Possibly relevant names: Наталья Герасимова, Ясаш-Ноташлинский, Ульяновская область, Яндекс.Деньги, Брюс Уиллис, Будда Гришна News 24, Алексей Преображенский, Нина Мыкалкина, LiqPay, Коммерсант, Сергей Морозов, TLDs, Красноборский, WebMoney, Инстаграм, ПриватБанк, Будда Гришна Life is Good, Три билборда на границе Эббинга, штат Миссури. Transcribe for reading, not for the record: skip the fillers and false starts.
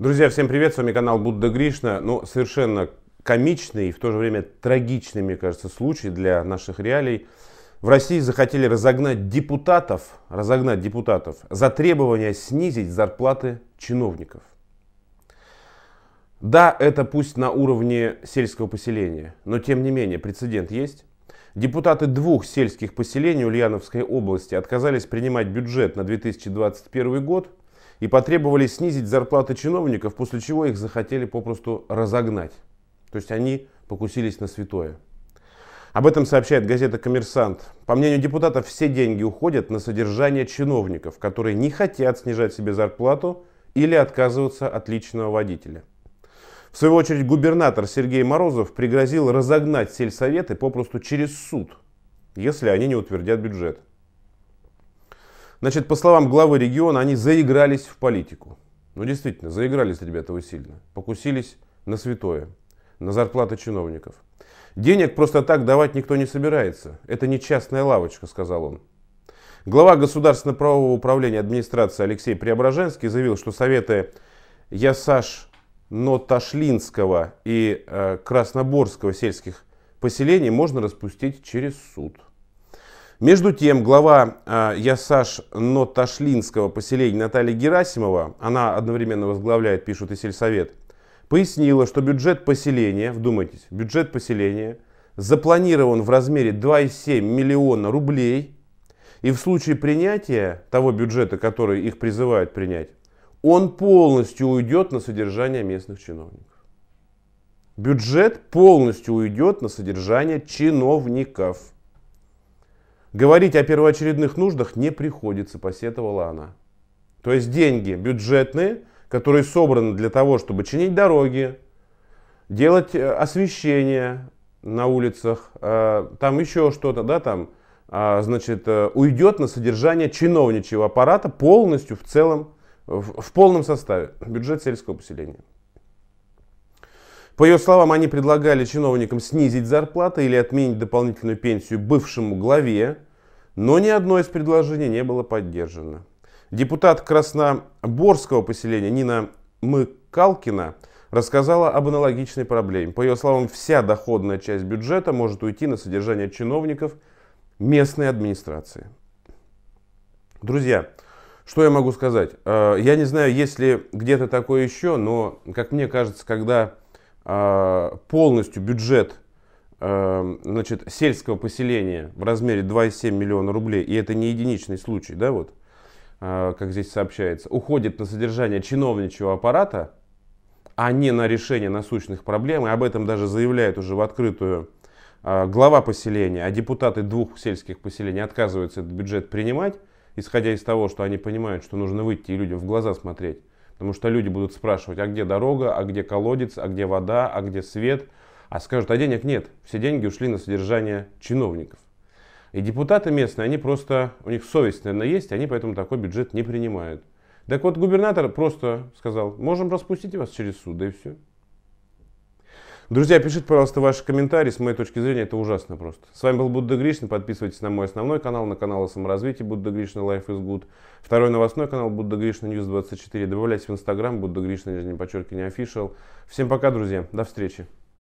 Друзья, всем привет, с вами канал Будда Гришна. Ну, совершенно комичный и в то же время трагичный, мне кажется, случай для наших реалий. В России захотели разогнать депутатов за требование снизить зарплаты чиновников. Да, это пусть на уровне сельского поселения, но тем не менее прецедент есть. Депутаты двух сельских поселений Ульяновской области отказались принимать бюджет на 2021 год и потребовали снизить зарплаты чиновников, после чего их захотели попросту разогнать. То есть они покусились на святое. Об этом сообщает газета «Коммерсант». По мнению депутатов, все деньги уходят на содержание чиновников, которые не хотят снижать себе зарплату или отказываться от личного водителя. В свою очередь, губернатор Сергей Морозов пригрозил разогнать сельсоветы попросту через суд, если они не утвердят бюджет. Значит, по словам главы региона, они заигрались в политику. Ну, действительно, заигрались, ребята, вы сильно. Покусились на святое, на зарплаты чиновников. Денег просто так давать никто не собирается. Это не частная лавочка, сказал он. Глава Государственного правового управления администрации Алексей Преображенский заявил, что советы Ясаш-Ноташлинского и Красноборского сельских поселений можно распустить через суд. Между тем, глава Ясаш-Ноташлинского поселения Наталья Герасимова, она одновременно возглавляет, пишут, и сельсовет, пояснила, что бюджет поселения, вдумайтесь, бюджет поселения запланирован в размере 2,7 миллиона рублей, и в случае принятия того бюджета, который их призывают принять, он полностью уйдет на содержание местных чиновников. Бюджет полностью уйдет на содержание чиновников. Говорить о первоочередных нуждах не приходится, посетовала она. То есть деньги бюджетные, которые собраны для того, чтобы чинить дороги, делать освещение на улицах, там еще что-то, да, там, значит, уйдет на содержание чиновничьего аппарата полностью в целом, в полном составе, бюджет сельского поселения. По ее словам, они предлагали чиновникам снизить зарплаты или отменить дополнительную пенсию бывшему главе, но ни одно из предложений не было поддержано. Депутат Красноборского поселения Нина Мыкалкина рассказала об аналогичной проблеме. По ее словам, вся доходная часть бюджета может уйти на содержание чиновников местной администрации. Друзья, что я могу сказать? Я не знаю, есть ли где-то такое еще, но, как мне кажется, когда полностью бюджет, значит, сельского поселения в размере 2,7 миллиона рублей, и это не единичный случай, да, вот, как здесь сообщается, уходит на содержание чиновничьего аппарата, а не на решение насущных проблем, и об этом даже заявляет уже в открытую глава поселения, а депутаты двух сельских поселений отказываются этот бюджет принимать, исходя из того, что они понимают, что нужно выйти и людям в глаза смотреть. Потому что люди будут спрашивать, а где дорога, а где колодец, а где вода, а где свет. А скажут, а денег нет. Все деньги ушли на содержание чиновников. И депутаты местные, они просто, у них совесть, наверное, есть, они поэтому такой бюджет не принимают. Так вот, губернатор просто сказал, можем распустить вас через суд, да и все. Друзья, пишите, пожалуйста, ваши комментарии. С моей точки зрения, это ужасно просто. С вами был Будда Гришна. Подписывайтесь на мой основной канал, на канал о саморазвитии Будда Гришна Life is Good. Второй новостной канал Будда Гришна News 24. Добавляйтесь в Инстаграм Будда Гришна, _official. Всем пока, друзья. До встречи.